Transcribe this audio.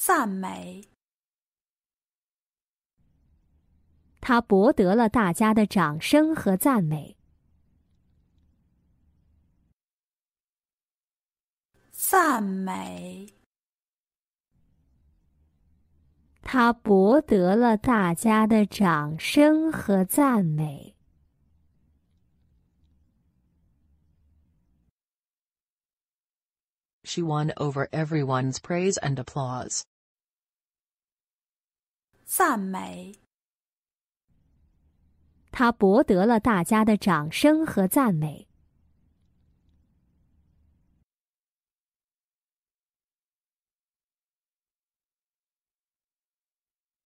赞美。他博得了大家的掌声和赞美。赞美。他博得了大家的掌声和赞美。She won over everyone's praise and applause. 赞美。她博得了大家的掌声和赞美。